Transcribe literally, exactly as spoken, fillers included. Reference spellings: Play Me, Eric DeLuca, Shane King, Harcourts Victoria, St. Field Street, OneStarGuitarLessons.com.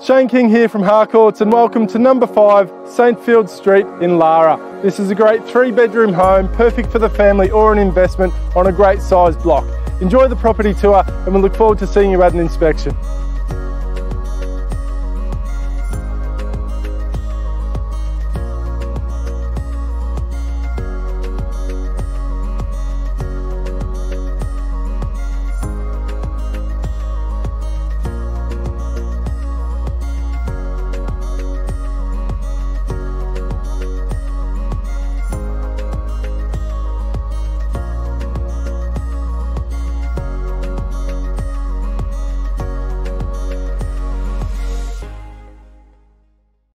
Shane King here from Harcourts and welcome to number five Saint Field Street in Lara. This is a great three bedroom home, perfect for the family or an investment on a great sized block. Enjoy the property tour and we look forward to seeing you at an inspection.